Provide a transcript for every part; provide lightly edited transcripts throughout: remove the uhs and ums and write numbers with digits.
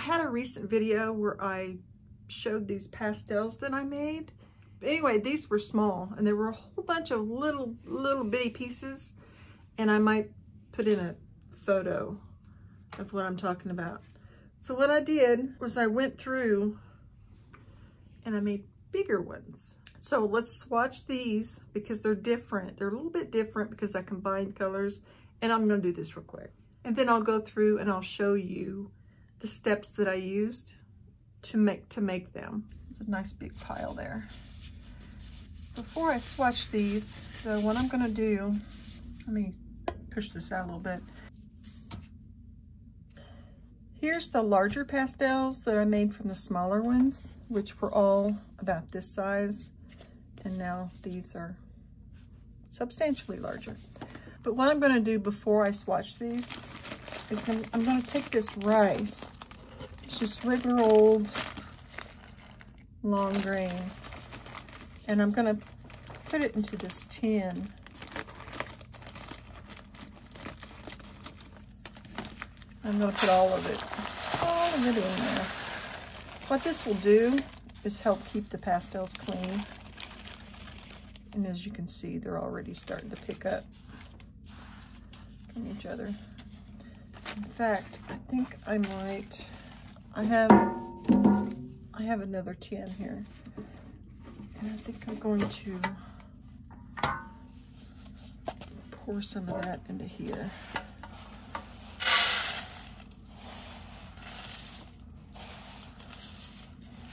I had a recent video where I showed these pastels that I made. Anyway, these were small and there were a whole bunch of little bitty pieces, and I might put in a photo of what I'm talking about. So what I did was I went through and I made bigger ones. So let's swatch these because they're different. They're a little bit different because I combined colors, and I'm gonna do this real quick. And then I'll go through and I'll show you the steps that I used to make them. There's a nice big pile there. Before I swatch these, though, what I'm gonna do, let me push this out a little bit. Here's the larger pastels that I made from the smaller ones, which were all about this size. And now these are substantially larger. But what I'm gonna do before I swatch these is I'm gonna take this rice. It's just regular old long grain. And I'm gonna put it into this tin. I'm gonna put all of it in there. What this will do is help keep the pastels clean. And as you can see, they're already starting to pick up from each other. In fact, I think I might, I have another tin here. And I think I'm going to pour some of that into here.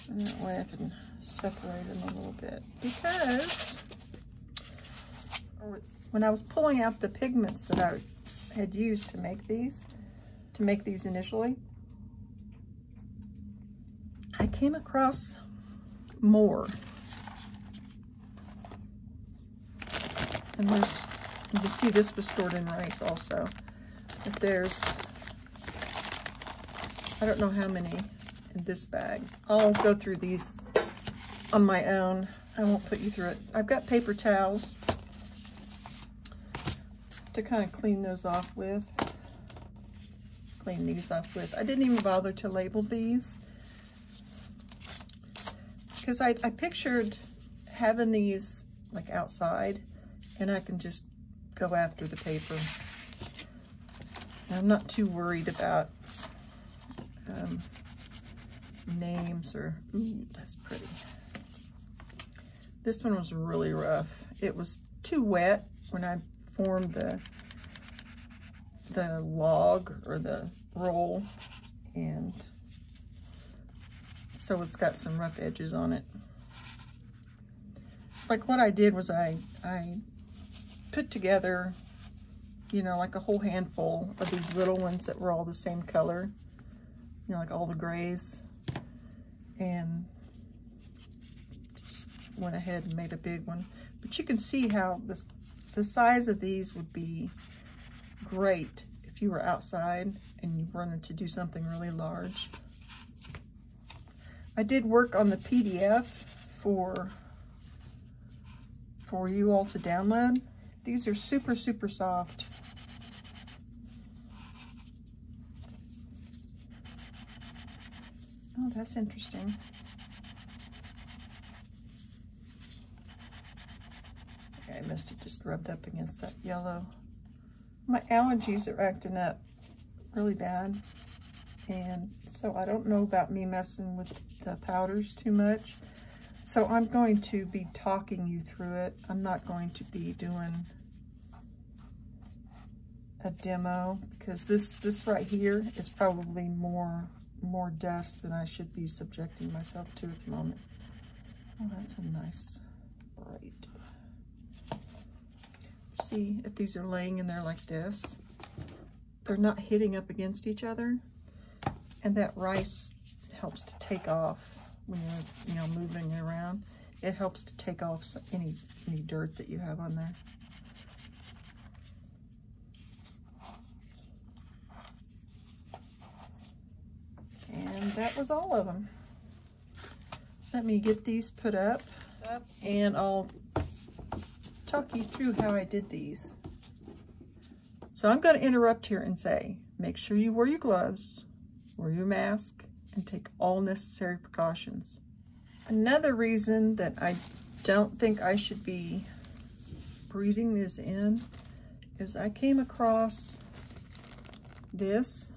And that way I can separate them a little bit. Because when I was pulling out the pigments that I had used to make these initially, I came across more. And there's, you can see this was stored in rice also. But there's, I don't know how many in this bag. I'll go through these on my own. I won't put you through it. I've got paper towels to kind of clean those off with. Clean these off with. I didn't even bother to label these because I pictured having these like outside, and I can just go after the paper. And I'm not too worried about names or, ooh, that's pretty. This one was really rough. It was too wet when I formed the log or the roll, and so it's got some rough edges on it. Like what I did was I put together, you know, like a whole handful of these little ones that were all the same color, you know, like all the grays, and just went ahead and made a big one. But you can see how this, the size of these would be great if you were outside and you wanted to do something really large. I did work on the PDF for you all to download. These are super, super soft. Oh, that's interesting. Okay, I must have just rubbed up against that yellow. My allergies are acting up really bad, and so I don't know about me messing with the powders too much. So I'm going to be talking you through it. I'm not going to be doing a demo because this right here is probably more dust than I should be subjecting myself to at the moment. Oh, that's a nice bright. See, if these are laying in there like this, they're not hitting up against each other, and that rice helps to take off when you're, you know, moving it around. It helps to take off any dirt that you have on there. And that was all of them. Let me get these put up, and I'll talk you through how I did these. So I'm going to interrupt here and say, make sure you wear your gloves, wear your mask, and take all necessary precautions. Another reason that I don't think I should be breeding this in is I came across this,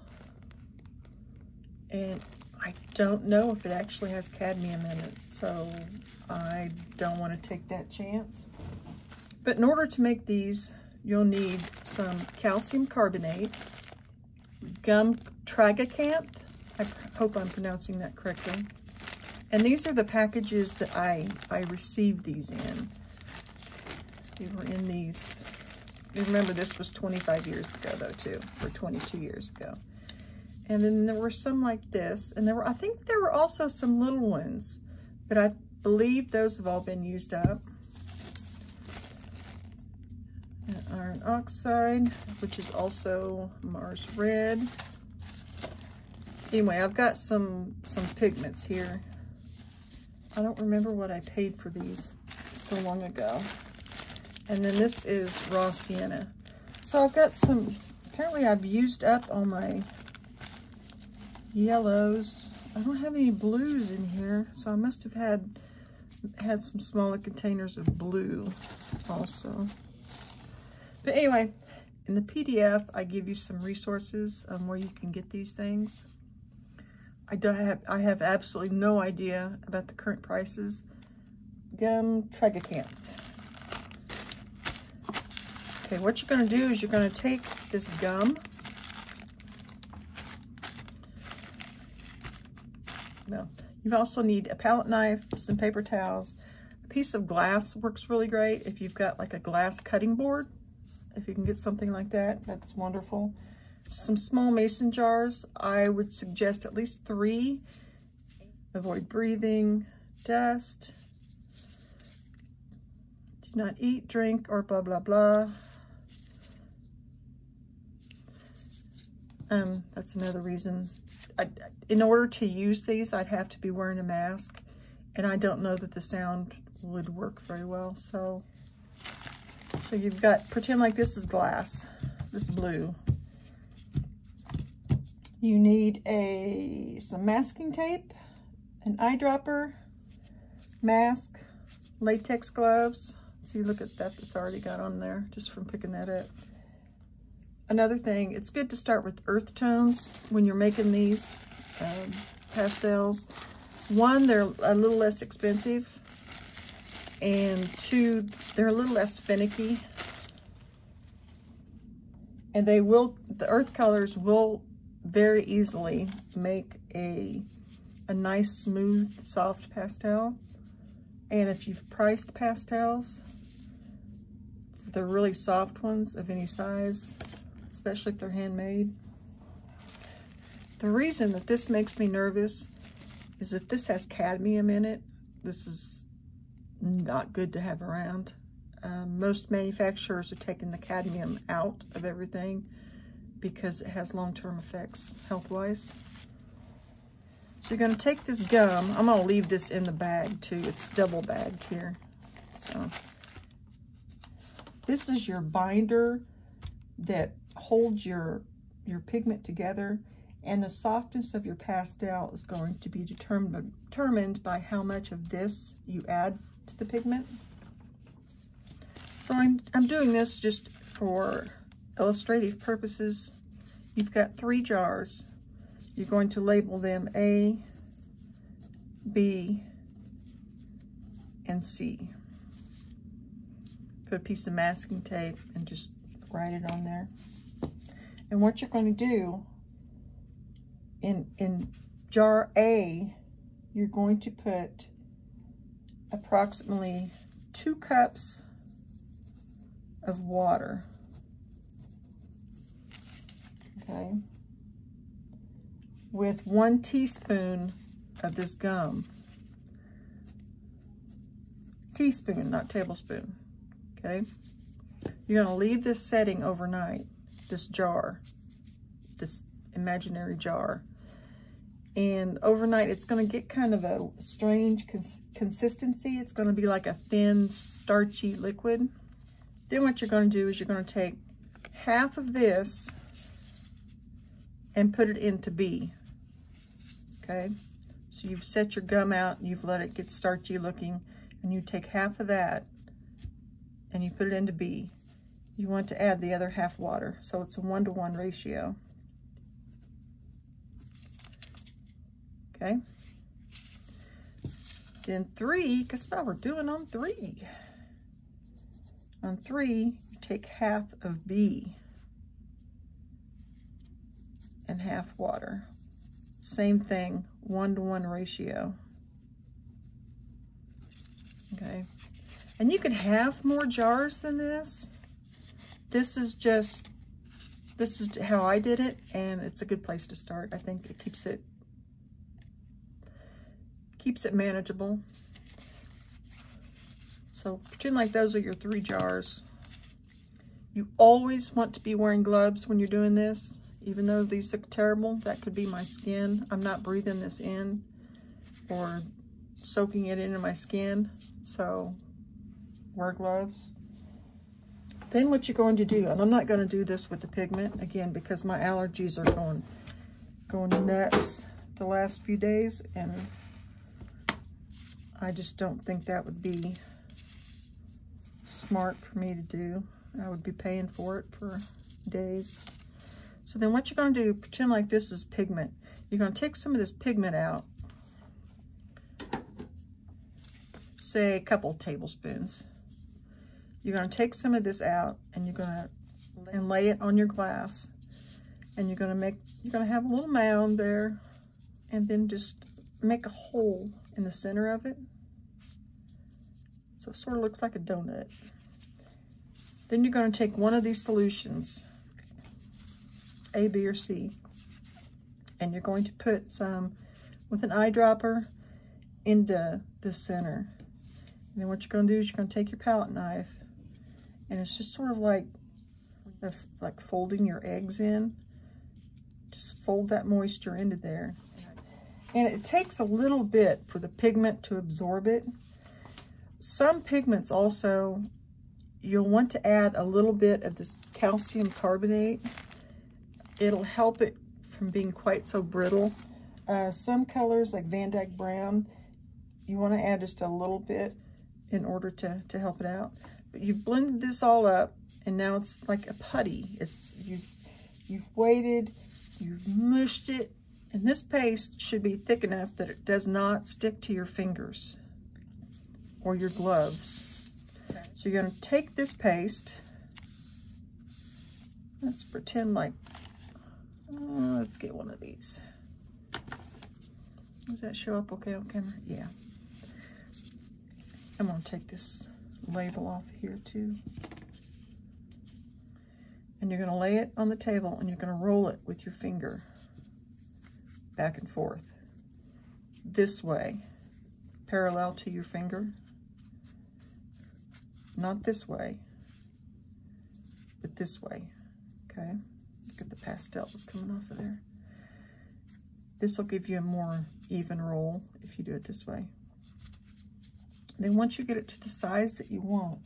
and I don't know if it actually has cadmium in it, so I don't want to take that chance. But in order to make these, you'll need some calcium carbonate, gum tragacanth, I hope I'm pronouncing that correctly, and these are the packages that I received these in. They were in these, you remember this was 25 years ago though too, or 22 years ago. And then there were some like this, and there were, I think there were also some little ones, but I believe those have all been used up. And iron oxide, which is also Mars Red. Anyway, I've got some pigments here. I don't remember what I paid for these so long ago. And then this is Raw Sienna. So I've got some, apparently I've used up all my yellows. I don't have any blues in here, so I must have had some smaller containers of blue also. But anyway, in the PDF, I give you some resources on where you can get these things. I have absolutely no idea about the current prices. Gum tragacanth. Okay, what you're gonna do is you're gonna take this gum. No. You also need a palette knife, some paper towels, a piece of glass works really great. If you've got like a glass cutting board, if you can get something like that, that's wonderful. Some small mason jars. I would suggest at least 3. Avoid breathing, dust. Do not eat, drink, or blah, blah, blah. That's another reason. In order to use these, I'd have to be wearing a mask, and I don't know that the sound would work very well. So you've got, pretend like this is glass, this blue. You need some masking tape, an eyedropper, mask, latex gloves. See, look at that, that's already got on there just from picking that up. Another thing, it's good to start with earth tones when you're making these pastels. One, they're a little less expensive, and 2, they're a little less finicky. And they will, the earth colors will very easily make a nice, smooth, soft pastel. And if you've priced pastels, the really soft ones of any size, especially if they're handmade. The reason that this makes me nervous is if this has cadmium in it, this is not good to have around. Most manufacturers are taking the cadmium out of everything because it has long-term effects health-wise. So you're gonna take this gum, I'm gonna leave this in the bag too, it's double bagged here. So this is your binder that holds your pigment together, and the softness of your pastel is going to be determined by how much of this you add to the pigment. So I'm doing this just for illustrative purposes. You've got 3 jars. You're going to label them A, B, and C. Put a piece of masking tape and just write it on there. And what you're going to do in jar A, you're going to put approximately 2 cups of water. Okay. With 1 teaspoon of this gum. Teaspoon, not tablespoon. Okay. You're going to leave this setting overnight, this jar, this imaginary jar. And overnight, it's going to get kind of a strange consistency. It's going to be like a thin, starchy liquid. Then what you're going to do is you're going to take half of this and put it into B. okay? So you've set your gum out, you've let it get starchy looking, and you take half of that and you put it into B. You want to add the other half water, so it's a 1-to-1 ratio. Okay? Then 3, because now we're doing on 3. On 3, you take half of B and half water. Same thing, 1-to-1 ratio. Okay, and you can have more jars than this. This is how I did it, and it's a good place to start. I think it keeps it manageable. So pretend like those are your 3 jars. You always want to be wearing gloves when you're doing this, even though these look terrible. That could be my skin. I'm not breathing this in or soaking it into my skin. So wear gloves. Then what you're going to do, and I'm not going to do this with the pigment again because my allergies are going nuts the last few days, and I just don't think that would be smart for me to do. I would be paying for it for days. So then what you're going to do, pretend like this is pigment. You're going to take some of this pigment out, say a couple tablespoons. You're going to take some of this out, and you're going to lay it on your glass, and you're going to have a little mound there, and then just make a hole in the center of it, so it sort of looks like a donut. Then you're going to take one of these solutions, A, B, or C, and you're going to put some with an eyedropper into the center. And then what you're going to do is you're going to take your palette knife, and it's just sort of like folding your eggs in. Just fold that moisture into there. And it takes a little bit for the pigment to absorb it. Some pigments also, you'll want to add a little bit of this calcium carbonate. It'll help it from being quite so brittle. Some colors like Van Dyke Brown, you want to add just a little bit in order to help it out. But you've blended this all up, and now it's like a putty. You've waited, you've mushed it, and this paste should be thick enough that it does not stick to your fingers or your gloves. Okay. So you're going to take this paste. Let's pretend like, let's get one of these. Does that show up okay on camera? Yeah. I'm going to take this label off here too. And you're going to lay it on the table, and you're going to roll it with your finger back and forth. This way, parallel to your finger. Not this way, but this way, okay? Look at the pastels coming off of there. This will give you a more even roll if you do it this way. Then once you get it to the size that you want,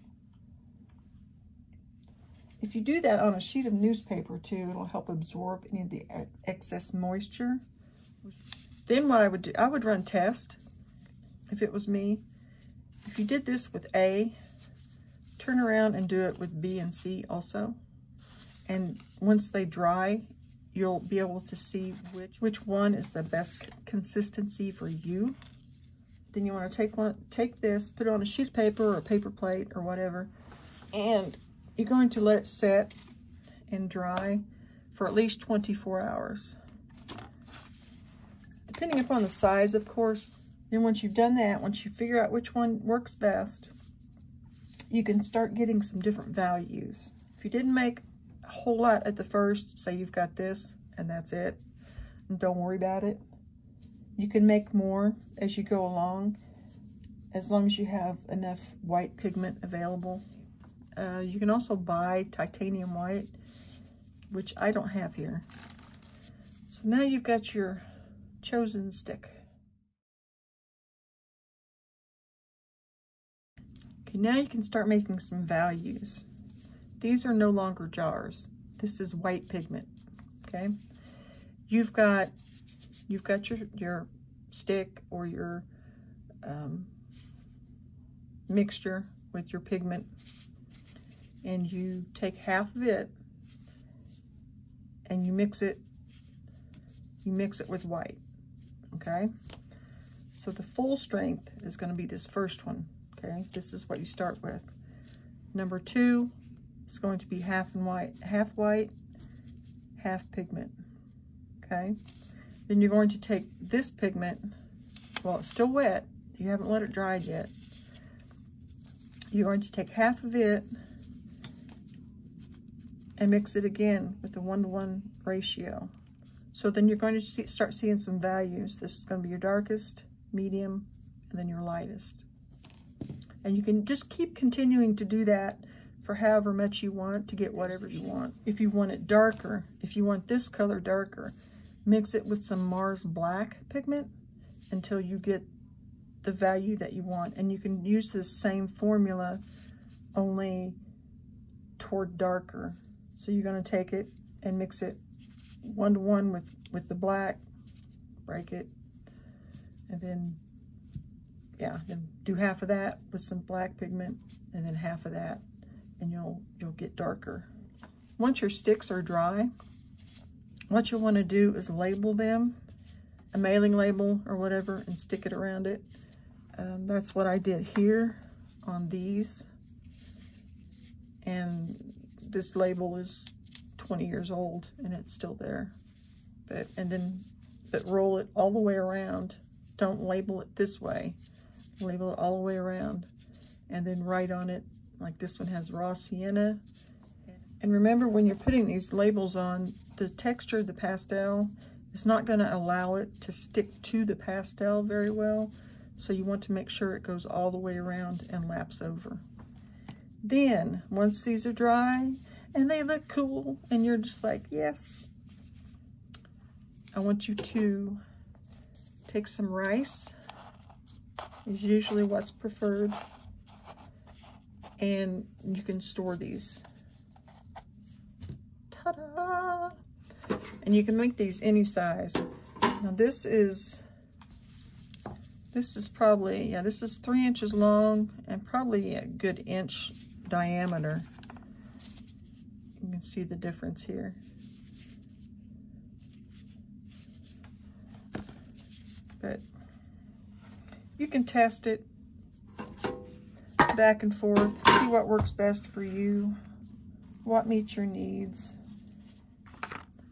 if you do that on a sheet of newspaper too, it'll help absorb any of the excess moisture. Then what I would do, I would run test if it was me. If you did this with A, turn around and do it with B and C also. And once they dry, you'll be able to see which one is the best consistency for you. Then you want to take this, put it on a sheet of paper or a paper plate or whatever, and you're going to let it set and dry for at least 24 hours. Depending upon the size, of course. Then once you've done that, once you figure out which one works best, you can start getting some different values. If you didn't make a whole lot at the first, say you've got this and that's it, and don't worry about it. You can make more as you go along, as long as you have enough white pigment available. You can also buy titanium white, which I don't have here. So now you've got your chosen stick. Okay, now you can start making some values. These are no longer jars. This is white pigment, okay? You've got you've got your stick or your mixture with your pigment, and you take half of it and you mix it with white. Okay, so the full strength is going to be this first one. Okay, this is what you start with. Number two is going to be half white, half pigment. Okay, then you're going to take this pigment, well, it's still wet, you haven't let it dry yet. You're going to take half of it and mix it again with the 1:1 ratio. So then you're going to start seeing some values. This is going to be your darkest, medium, and then your lightest. And you can just keep continuing to do that for however much you want to get whatever you want. If you want it darker, if you want this color darker, mix it with some Mars Black pigment until you get the value that you want. And you can use this same formula only toward darker. So you're going to take it and mix it 1:1 with the black, break it, and then, yeah, then do half of that with some black pigment and then half of that, and you'll get darker. Once your sticks are dry, what you'll want to do is label them, a mailing label or whatever, and stick it around it. That's what I did here on these. And this label is 20 years old and it's still there. But roll it all the way around. Don't label it this way. Label it all the way around. And then write on it, like this one has Raw Sienna. And remember, when you're putting these labels on, the texture of the pastel is not going to allow it to stick to the pastel very well. So you want to make sure it goes all the way around and laps over. Then, once these are dry and they look cool and you're just like, yes, I want you to take some rice, is usually what's preferred, and you can store these. Ta-da! And you can make these any size. Now this is probably, yeah, this is 3 inches long and probably a good inch diameter. You can see the difference here. But you can test it back and forth, see what works best for you, what meets your needs.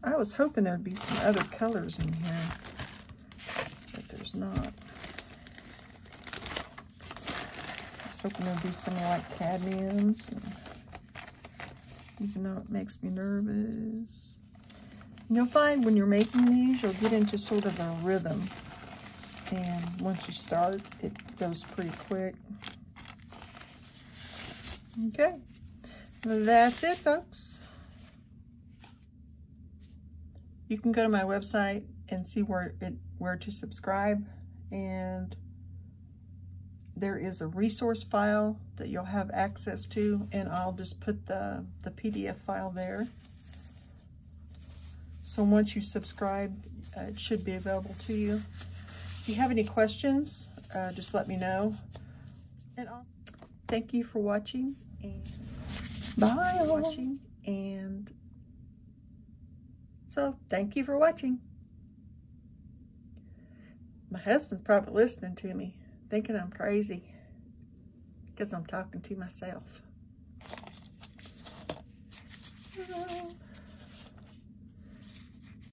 I was hoping there'd be some other colors in here, but there's not. I was hoping there'd be some like cadmiums, and even though it makes me nervous. And you'll find when you're making these, you'll get into sort of a rhythm. And once you start, it goes pretty quick. Okay, that's it, folks. You can go to my website and see where to subscribe, and there is a resource file that you'll have access to, and I'll just put the PDF file there. So once you subscribe, it should be available to you. If you have any questions, just let me know. And I'll thank you for watching, and bye. Thank you for watching. My husband's probably listening to me, thinking I'm crazy, because I'm talking to myself. Hello.